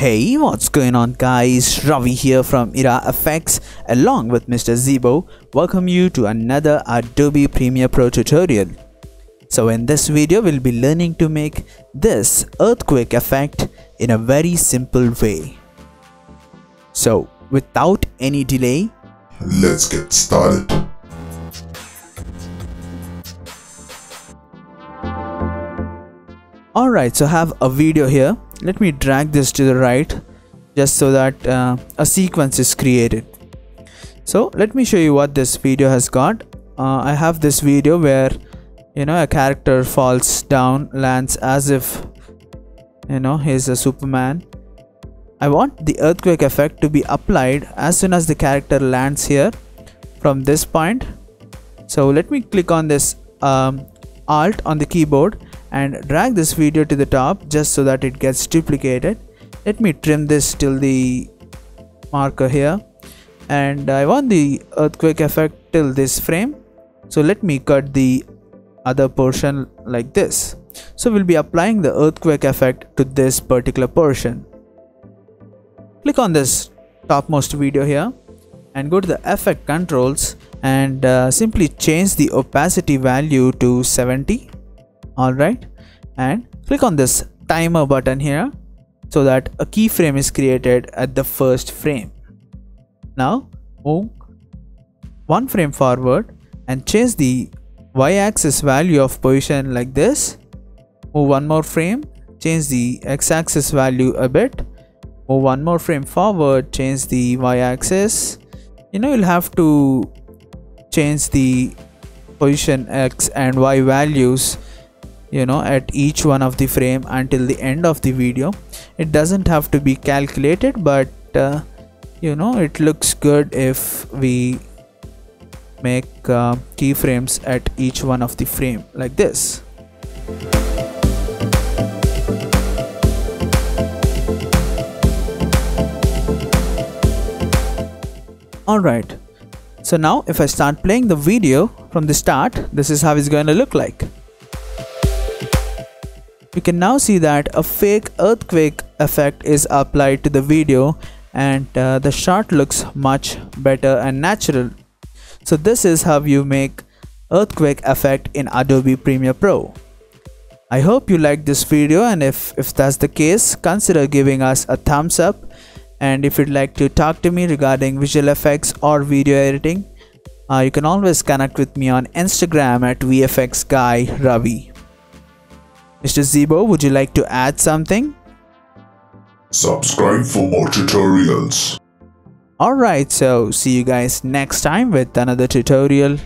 Hey, what's going on guys, Ravi here from IraFX along with Mr. Zebo. Welcome you to another Adobe Premiere Pro tutorial. So in this video we'll be learning to make this earthquake effect in a very simple way. So without any delay, let's get started. Alright, so I have a video here. Let me drag this to the right just so that a sequence is created. So let me show you what this video has got. I have this video where a character falls down, lands as if he's a Superman. I want the earthquake effect to be applied as soon as the character lands here from this point. So let me click on this Alt on the keyboard and drag this video to the top just so that it gets duplicated. Let me trim this till the marker here, and I want the earthquake effect till this frame, so let me cut the other portion like this. So we'll be applying the earthquake effect to this particular portion. Click on this topmost video here and go to the effect controls and simply change the opacity value to 70. Alright, and click on this timer button here so that a keyframe is created at the first frame. Now move one frame forward and change the y-axis value of position like this. Move one more frame, change the x-axis value a bit. Move one more frame forward, change the y-axis. You'll have to change the position x and y values at each one of the frame until the end of the video. It doesn't have to be calculated, but it looks good if we make keyframes at each one of the frame like this. Alright, so now if I start playing the video from the start, this is how it's going to look like. You can now see that a fake earthquake effect is applied to the video, and the shot looks much better and natural. So this is how you make earthquake effect in Adobe Premiere Pro. I hope you liked this video, and if that's the case, consider giving us a thumbs up. And if you'd like to talk to me regarding visual effects or video editing, you can always connect with me on Instagram at VFXGuyRavi. Mr. Zebo, would you like to add something? Subscribe for more tutorials. Alright, so see you guys next time with another tutorial.